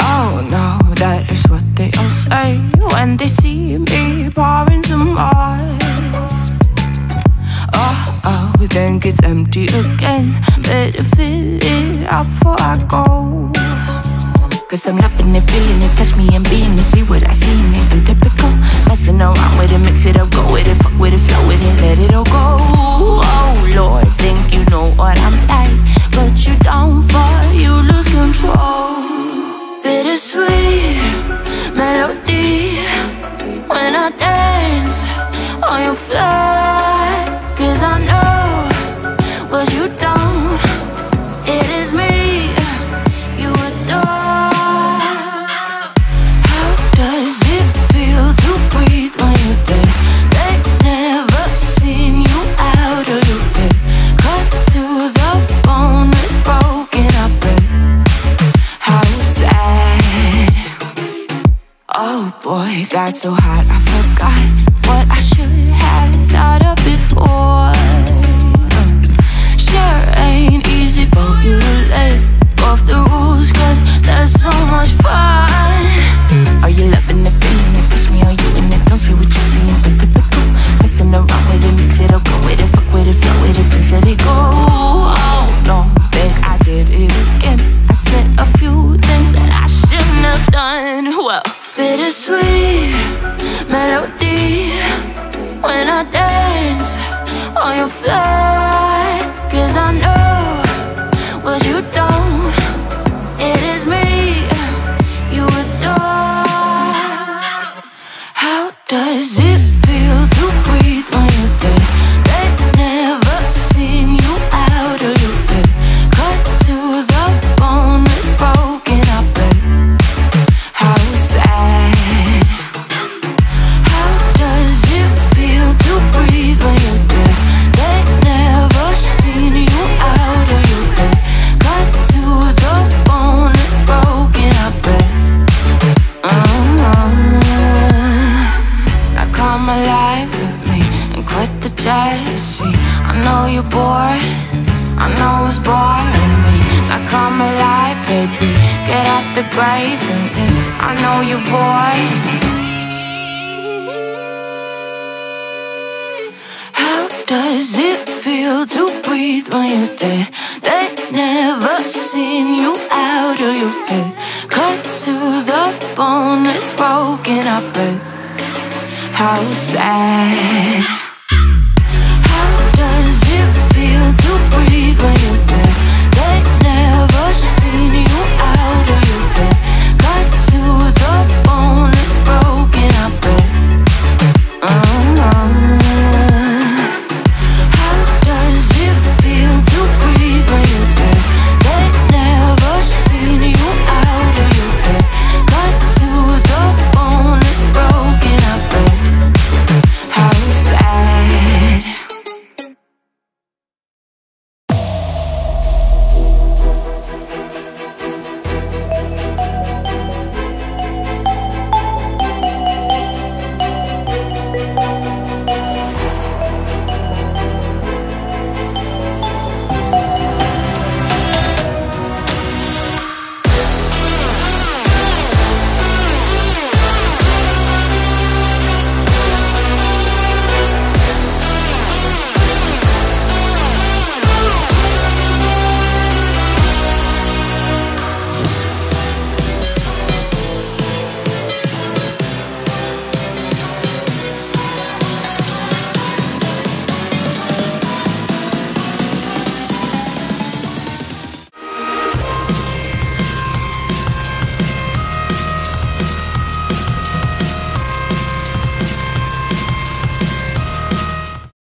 Oh no, that is what they all say when they see me pouring some wine. Oh, oh, think it's empty again, better fill it up before I go. Cause I'm loving it, feeling it, touch me and being it, see what I see in it. I'm typical, messing around with it, mix it up, go with it, fuck with it, flow with it, let it all go. Oh Lord, think you know what I'm like, but you don't fall, you lose control. Bittersweet melody, when I dance on your fly. Cause I know what you don't, it is me. Boy, got so hot I forgot what I should have thought of before. Sure ain't easy for you to let off the rules, cause that's so much fun. Are you loving it, feeling it, touch me, are you in it? Don't say what you're saying, but typical, messing around with it, mix it up, go with it, fuck with it, flow with it, please let it go. Oh no, think I did it again, I said a few things that I shouldn't have done. Well, bittersweet melody, when I dance on your fly. Cause I know what you don't, it is me you adore. How does it feel to breathe when you're dead? They've never seen you out of your bed, cut to the bone, it's broken, I bet. Jealousy, I know you're bored, I know it's boring me. Now come alive, baby, get out the grave and live. I know you're bored. How does it feel to breathe when you're dead? They've never seen you out of your head, cut to the bone, it's broken, I bet. How sad.